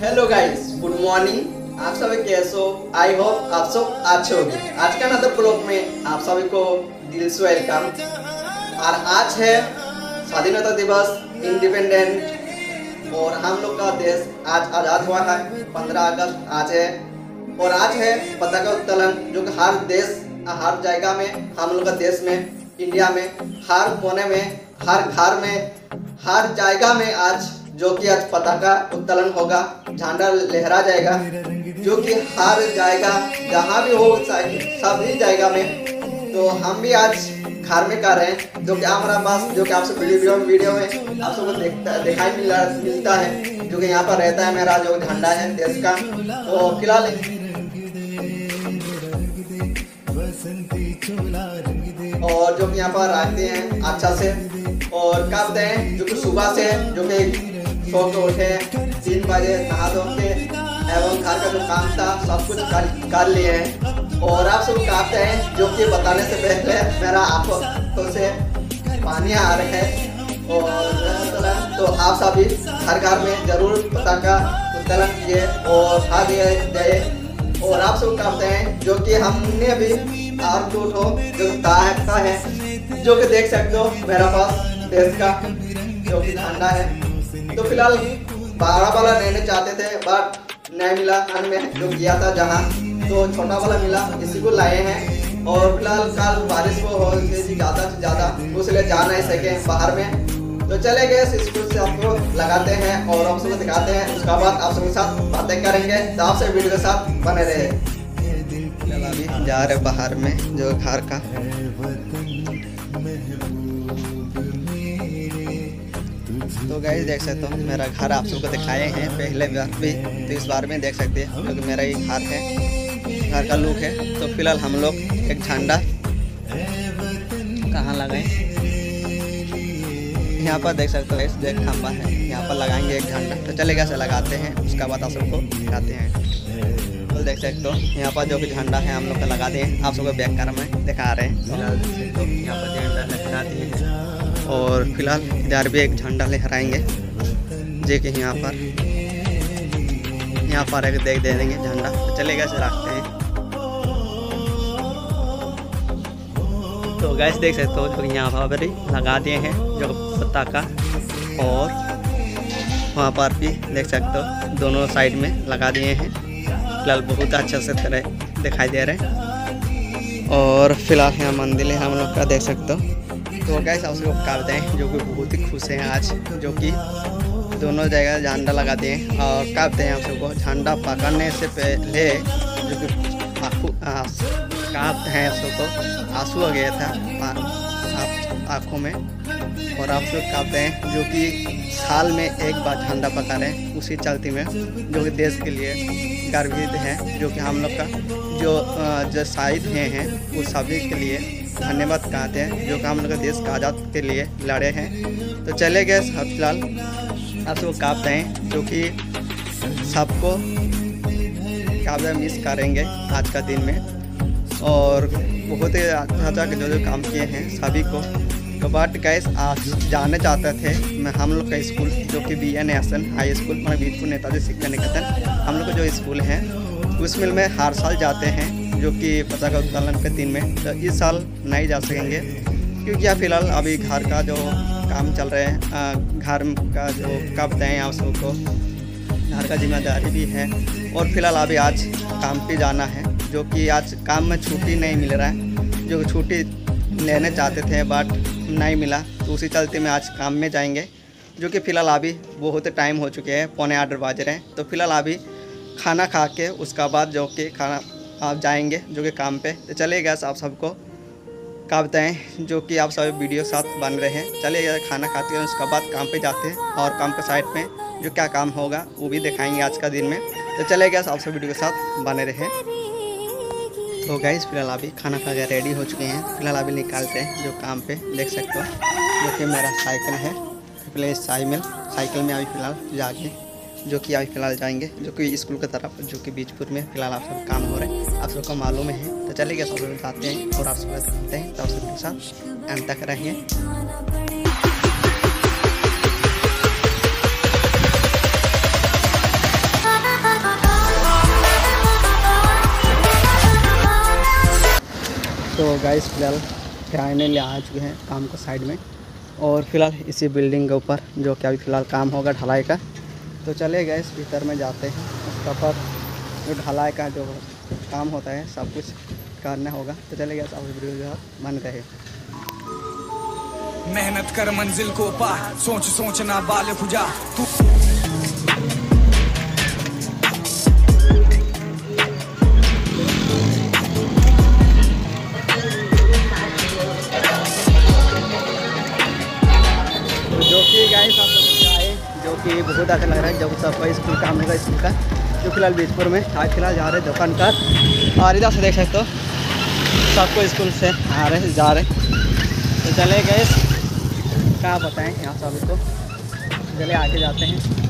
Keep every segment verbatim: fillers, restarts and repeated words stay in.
Hello guys, good morning. आप सभी कैसे हो? आई होप आप सब अच्छे होंगे। आज का नदर ब्लॉग में आप सभी को दिल से वेलकम। और आज है स्वाधीनता दिवस, इंडिपेंडेंट, और हम लोग का देश आज आज़ाद हुआ है। पंद्रह अगस्त आज है। और आज है पताका उत्तोलन, जो कि हर देश, हर जगह में, हम लोग का देश में, इंडिया में, हर कोने में, हर घर में, हर जगह में आज जो कि आज पताका उत्तोलन होगा, झंडा लहरा जाएगा, जो कि हर जगह जहाँ भी हो सभी जगह में। तो हम भी आज घर में कर रहे हैं, जो कि हमारा पास जो कि आपसे वीडियो वीडियो में आप सबको देखता दिखाई मिला मिलता है, जो कि यहाँ पर रहता है मेरा जो झंडा है देश का। तो फिलहाल और जो कि यहाँ पर रहते हैं अच्छा से और करते हैं, जो कि सुबह से जो कि सो के उठे, तीन बजे नहा धो के एवं घर का जो काम था सब कुछ कर कर लिए हैं। और आप सब कहते हैं जो कि बताने से पहले मेरा आंखों तो से पानी आ रहा है। और तो आप सभी हर घर में जरूर पताका उत्तोलन किए और खा दिए गए। और आप सब कहते हैं जो कि हमने भी और टूट हो जो ताकता है, जो कि देख सकते हो मेरा पास देश का जो कि झंडा है। तो फिलहाल बारह वाला लेने चाहते थे बट नहीं मिला, हमें जो किया था जहाँ तो छोटा वाला मिला, इसी को लाए हैं। और फिलहाल कल बारिश को हो गई ज़्यादा से ज़्यादा, उसलिए जा नहीं सके बाहर में, तो चले गए स्कूल से। आपको लगाते हैं और आप सबको दिखाते हैं, उसके बाद आप सबके साथ बातें करेंगे। तो आपसे वीडियो के साथ बने रहे। फिलहाल जा रहे बाहर में जो घर का तो गाइस देख सकते हो मेरा घर, आप सबको दिखाए हैं पहले बार भी, तो इस बार में देख सकते हैं क्योंकि मेरा ये घर है, घर का लुक है। तो फिलहाल हम लोग एक झंडा कहाँ लगाएं, यहाँ पर देख सकते हो गाइस, देख खंबा है, यहाँ पर लगाएंगे एक झंडा। तो चलेगा से लगाते हैं, उसका बाद आप सबको दिखाते हैं। तो देख सकते हो यहाँ पर जो कि झंडा है हम लोग का लगा दिए, आप सबको बैक कर में दिखा रहे हैं। तो यहाँ पर झंडा लगा दिए और फिलहाल इधर भी एक झंडा लहराएंगे, जो कि यहाँ पर यहाँ पर एक देख दे देंगे झंडा। तो चलेगा से रखते हैं। तो गैस देख सकते हो जो यहाँ पर भी लगा दिए हैं जो पताका, और वहाँ पर भी देख सकते हो दोनों साइड में लगा दिए हैं। फिलहाल बहुत अच्छा से तरह दिखाई दे रहे हैं। और फिलहाल यहाँ मंदिर है हम लोग का, देख सकते हो। तो गाइस आप लोग कहते हैं जो कि बहुत ही खुश हैं आज, जो कि दोनों जगह झंडा लगाते हैं। और कहते हैं आप सबको झंडा पकड़ने से पहले जो कि कहते हैं आप सबको आंसू आ गया था आप आँखों में। और आप लोग कहते हैं जो कि साल में एक बार झंडा पकड़े, उसी चलती में जो कि देश के लिए गर्वित है, जो कि हम लोग का जो जो शहीद हैं वो सभी के लिए धन्यवाद कहते हैं, जो कि हम लोग का देश का आज़ाद के लिए लड़े हैं। तो चले गए फिलहाल आप सबको कहते हैं जो कि सबको काफ़ी मिस करेंगे आज का दिन में। और बहुत ही अच्छा अच्छा जो जो काम किए हैं सभी को। तो बट गैस आज जाने चाहते थे मैं हम लोग का स्कूल जो कि बी एन एसन हाई स्कूल, मतलब बीजपुर नेताजी शिक्षा निकेतन हम लोग का जो स्कूल है, उस मिल में हर साल जाते हैं जो कि पताका उत्तोलन के दिन में। तो इस साल नहीं जा सकेंगे क्योंकि यहाँ फिलहाल अभी घर का जो काम चल रहे हैं, घर का जो कब दें आप सबको, घर का जिम्मेदारी भी है। और फिलहाल अभी आज काम पे जाना है, जो कि आज काम में छुट्टी नहीं मिल रहा है, जो छुट्टी लेने चाहते थे बट नहीं मिला, तो उसी चलते में आज काम में जाएंगे। जो कि फ़िलहाल अभी बहुत टाइम हो चुके हैं, पौने आठ बज रहे हैं। तो फिलहाल अभी खाना खा के उसका बाद जो कि खाना आप जाएंगे जो कि काम पे। तो चलिए गैस आप सबको कहते हैं जो कि आप सब वीडियो साथ बन रहे हैं। चलिए गए खाना खाते हैं, उसका बाद काम पे जाते हैं और काम के साइड में जो क्या काम होगा वो भी दिखाएंगे आज का दिन में। तो चलिए गैस आप सब वीडियो के साथ बने रहें। तो गैस फिलहाल अभी खाना खा के रेडी हो चुके हैं, फिलहाल अभी निकालते हैं जो काम पर, देख सकते हो जो कि मेरा साइकिल है। फिलहाल साइकिल साइकिल में अभी फिलहाल जाके जो कि अभी फिलहाल जाएंगे जो कि स्कूल की तरफ, जो कि बीजपुर में फिलहाल आप सब काम हो रहे हैं, आप सबको मालूम है। तो चलिए सब लोग बताते हैं और आप सबको दिखाते हैं, तो आप सबके साथ अंत तक रहेंगे। तो गाइस फिलहाल फाइनली आ चुके हैं काम को साइड में, और फिलहाल इसी बिल्डिंग के ऊपर जो कि अभी फ़िलहाल काम होगा ढलाई का। तो चले गए भीतर में जाते हैं, उसका पर जो ढलाई का जो काम होता है सब कुछ करना होगा। तो चले गए आप वीडियो जो बन रहे। मेहनत कर मंजिल को पा, सोच सोचना बाल खुजा। जो कि बहुत अच्छा लग रहा है, जब सबका स्कूल काम होगा स्कूल का। जो फिलहाल बीजपुर में आज फिलहाल जा रहे दुकान का, और इधर से देख सकते हो सबको स्कूल से आ रहे जा रहे। तो चले गए क्या बताएं यहाँ सभी को, चले आगे जाते हैं।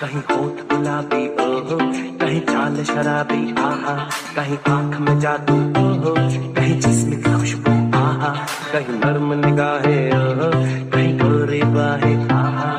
कहीं होठ गुलाबी ओहो, कहीं चाल शराबी आहा, कहीं आँख में जादू ओहो, कहीं जिस्म की खुशबू आहा, कहीं नर्म निगाहें ओहो, कहीं गोरी बाहें आहा।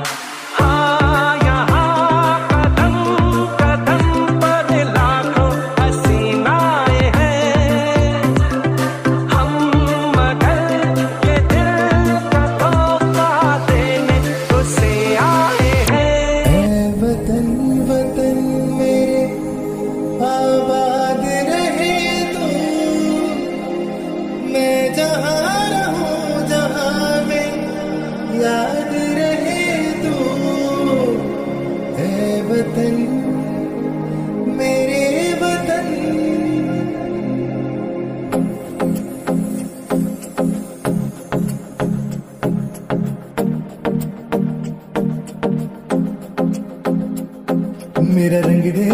मेरा रंग दे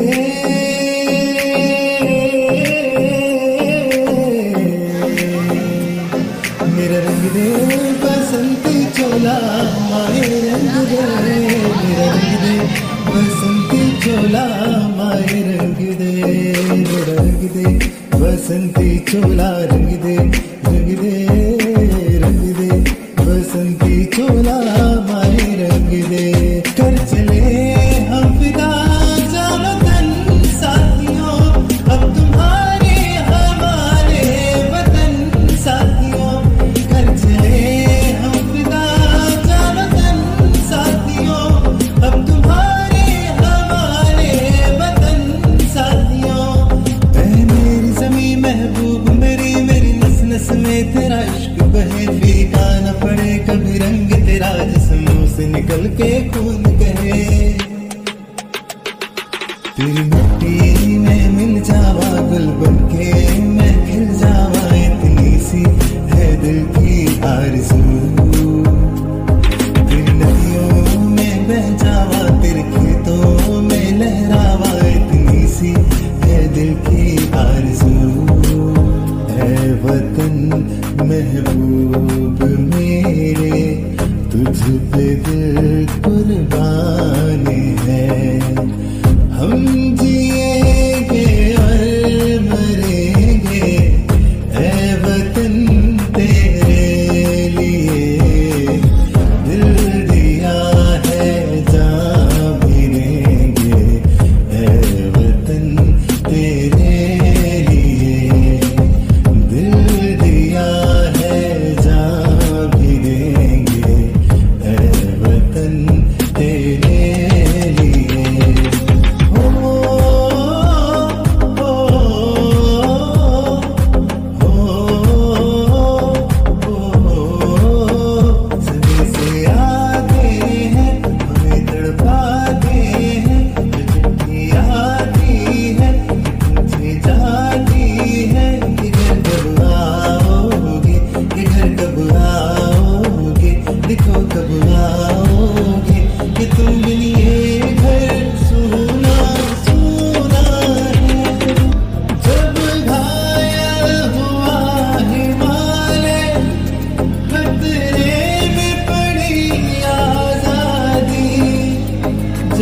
मेरा रंग दे बसंती चोला माए रंग दे, मेरा रंग दे बसंती चोला माए रंग दे, मेरा रंग दे बसंती चोला रंग दे रंग दे रंग दे बसंती चोला माए रंग दे। कर चले हम विदा निकल के खून कहे तेरी मिट्टी में मिल जावा, गुल बन के मैं खिल जावा, इतनी सी है दिल की आरज़ू। तेरी नदियों में बह जावा, तेरे खेतों में लहरावा, इतनी सी है दिल की आरज़ू। है वतन महबूब मेरे, तुझ पे दिल कुर्बान है। हम जिएंगे और मरेंगे ऐ वतन तेरे लिए, दिल दिया है जान भी देंगे ऐ वतन तेरे लिए, दिल दिया है जान भी देंगे आओगे,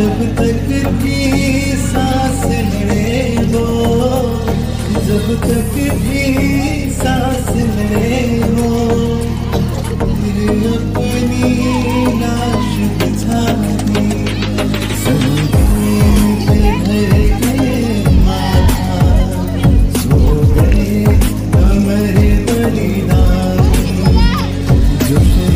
जब तक की सांस लेने दो, जब तक की सांस लेने दो, फिर अपनी लाश बिछा दी घर के माथा। सो गए अमर बलिदानी जो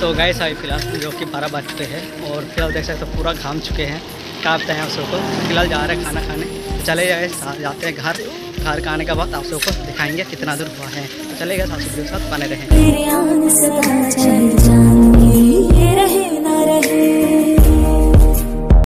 तो गाइस अभी फिलहाल जो कि बारह बज चुके हैं और फिलहाल देख सकते हो पूरा घाम चुके हैं, कांपते हैं। आप सबको फिलहाल जा रहे हैं खाना खाने, चले जाए जाते हैं घर। घर का आने के बाद आप सबको दिखाएंगे कितना दूर हुआ है। तो चले गए साथ के साथ बने रहें।